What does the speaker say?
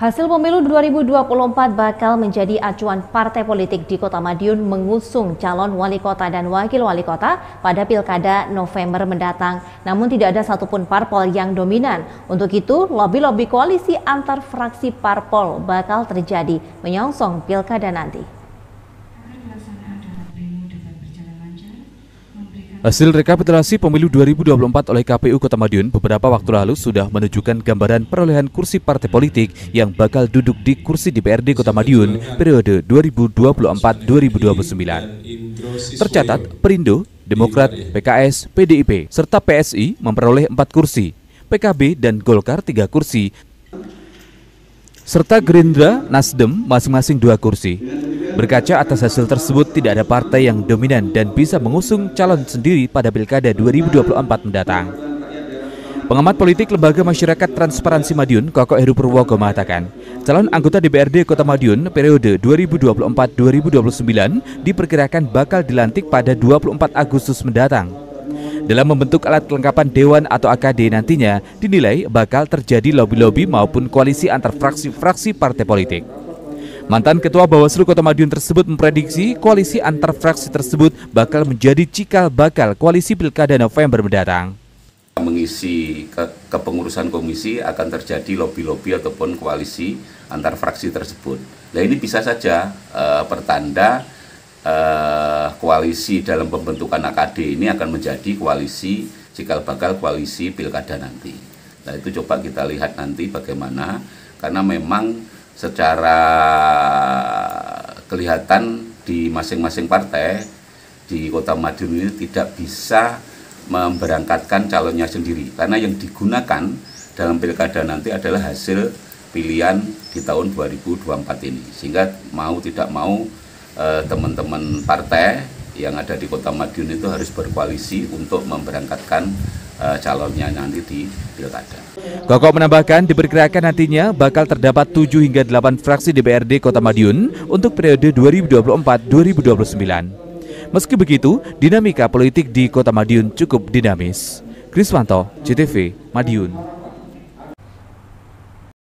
Hasil pemilu 2024 bakal menjadi acuan partai politik di Kota Madiun mengusung calon wali kota dan wakil wali kota pada Pilkada November mendatang. Namun tidak ada satupun parpol yang dominan. Untuk itu, lobi-lobi koalisi antar fraksi parpol bakal terjadi menyongsong Pilkada nanti. Hasil rekapitulasi pemilu 2024 oleh KPU Kota Madiun beberapa waktu lalu sudah menunjukkan gambaran perolehan kursi partai politik yang bakal duduk di kursi DPRD Kota Madiun periode 2024-2029. Tercatat, Perindo, Demokrat, PKS, PDIP, serta PSI memperoleh 4 kursi, PKB dan Golkar 3 kursi, serta Gerindra, Nasdem masing-masing 2 kursi. Berkaca atas hasil tersebut, tidak ada partai yang dominan dan bisa mengusung calon sendiri pada Pilkada 2024 mendatang. Pengamat politik Lembaga Masyarakat Transparansi Madiun, Kokoh Heru Purwoko mengatakan, calon anggota DPRD Kota Madiun periode 2024-2029 diperkirakan bakal dilantik pada 24 Agustus mendatang. Dalam membentuk alat kelengkapan Dewan atau AKD nantinya, dinilai bakal terjadi lobi-lobi maupun koalisi antar fraksi-fraksi partai politik. Mantan Ketua Bawaslu Kota Madiun tersebut memprediksi koalisi antar fraksi tersebut bakal menjadi cikal bakal koalisi Pilkada November mendatang. Mengisi kepengurusan komisi akan terjadi lobi-lobi ataupun koalisi antar fraksi tersebut. Nah, ini bisa saja pertanda koalisi dalam pembentukan AKD ini akan menjadi koalisi cikal bakal koalisi Pilkada nanti. Nah, itu coba kita lihat nanti bagaimana, karena memang secara kelihatan di masing-masing partai di Kota Madiun ini tidak bisa memberangkatkan calonnya sendiri, karena yang digunakan dalam Pilkada nanti adalah hasil pilihan di tahun 2024 ini. Sehingga mau tidak mau teman-teman partai yang ada di Kota Madiun itu harus berkoalisi untuk memberangkatkan calonnya nanti di Pilkada. Kokoh menambahkan, diperkirakan nantinya bakal terdapat 7 hingga 8 fraksi DPRD Kota Madiun untuk periode 2024-2029. Meski begitu, dinamika politik di Kota Madiun cukup dinamis. Kriswanto, JTV Madiun.